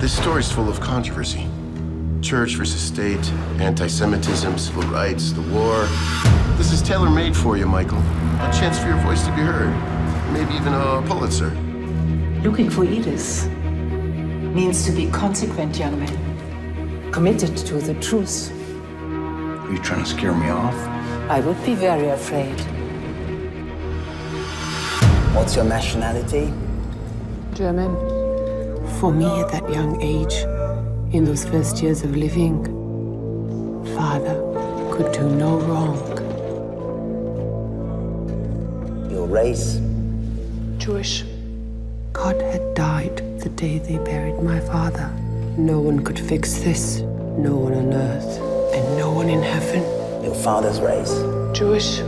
This story's full of controversy. Church versus state, anti-Semitism, civil rights, the war. This is tailor-made for you, Michael. A chance for your voice to be heard. Maybe even a Pulitzer. Looking for Edith means to be consequent, young man. Committed to the truth. Are you trying to scare me off? I would be very afraid. What's your nationality? German. For me, at that young age, in those first years of living, father could do no wrong. Your race? Jewish. God had died the day they buried my father. No one could fix this. No one on earth and no one in heaven. Your father's race? Jewish.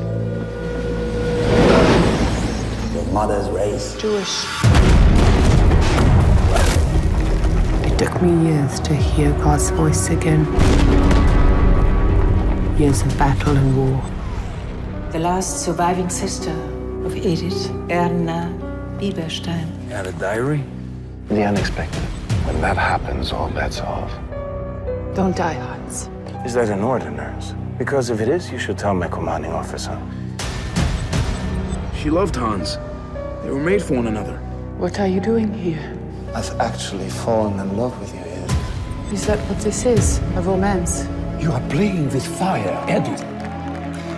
Your mother's race? Jewish. It took me years to hear God's voice again. Years of battle and war. The last surviving sister of Edith, Erna Bieberstein. Had a diary? The unexpected. When that happens, all bets are off. Don't die, Hans. Is that an order, nurse? Because if it is, you should tell my commanding officer. She loved Hans. They were made for one another. What are you doing here? I've actually fallen in love with you, Edith. Is that what this is? A romance? You are playing with fire, Edith.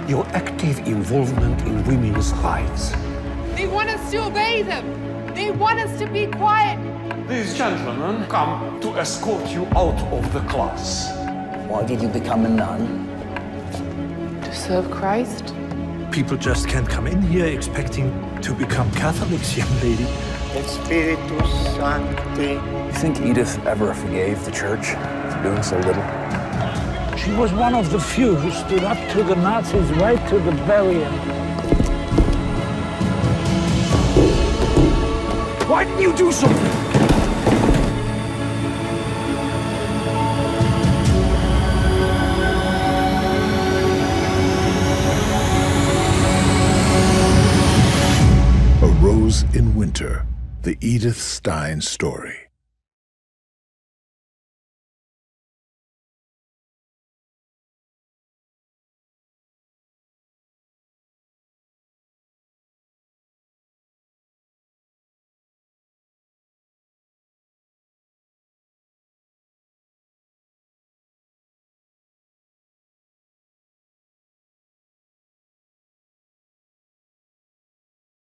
Your active involvement in women's lives. They want us to obey them. They want us to be quiet. These gentlemen come to escort you out of the class. Why did you become a nun? To serve Christ? People just can't come in here expecting to become Catholics, young lady. Spiritus Sancti. You think Edith ever forgave the church for doing so little? She was one of the few who stood up to the Nazis right to the barrier. Why didn't you do something? A Rose in Winter. The Edith Stein Story.